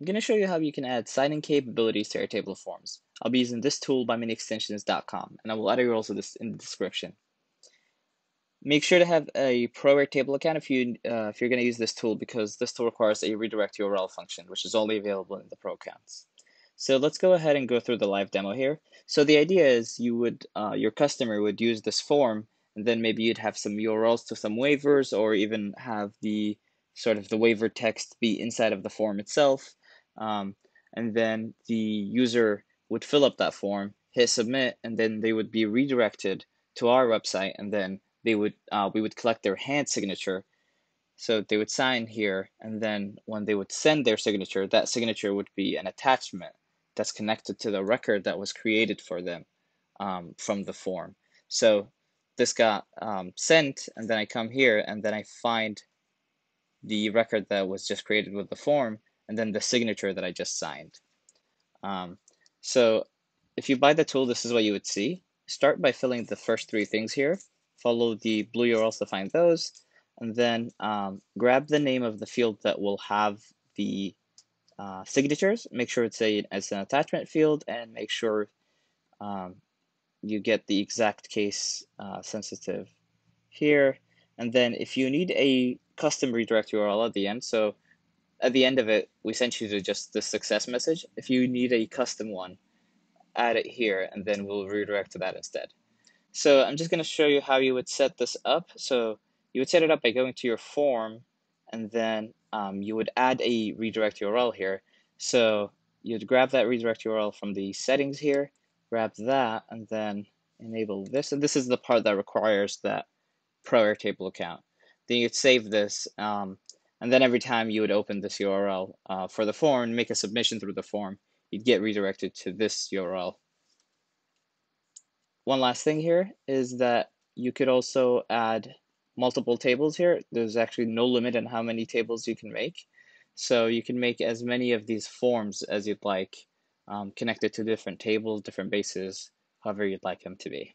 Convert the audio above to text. I'm going to show you how you can add citing capabilities to Airtable forms. I'll be using this tool by manyextensions.com, and I will add a also this in the description. Make sure to have a Pro Airtable account if you're going to use this tool, because this tool requires a redirect URL function, which is only available in the Pro accounts. So let's go ahead and go through the live demo here. So the idea is you would, your customer would use this form, and then maybe you'd have some URLs to some waivers, or even have the sort of the waiver text be inside of the form itself. And then the user would fill up that form, hit submit, and then they would be redirected to our website, and then they would we would collect their hand signature. So they would sign here, and then when they would send their signature, that signature would be an attachment that's connected to the record that was created for them from the form. So this got sent, and then I come here, and then I find the record that was just created with the form, and then the signature that I just signed. So if you buy the tool, this is what you would see. Start by filling the first three things here. Follow the blue URLs to find those, and then grab the name of the field that will have the signatures. Make sure it's an attachment field, and make sure you get the exact case sensitive here. And then if you need a custom redirect URL at the end, so at the end of it, we sent you to just the success message. If you need a custom one, add it here, and then we'll redirect to that instead. So I'm just going to show you how you would set this up. So you would set it up by going to your form, and then you would add a redirect URL here. So you'd grab that redirect URL from the settings here, grab that, and then enable this. And this is the part that requires that Pro Airtable account. Then you'd save this. And then every time you would open this URL for the form, make a submission through the form, you'd get redirected to this URL. One last thing here is that you could also add multiple tables here. There's actually no limit on how many tables you can make. So you can make as many of these forms as you'd like, connected to different tables, different bases, however you'd like them to be.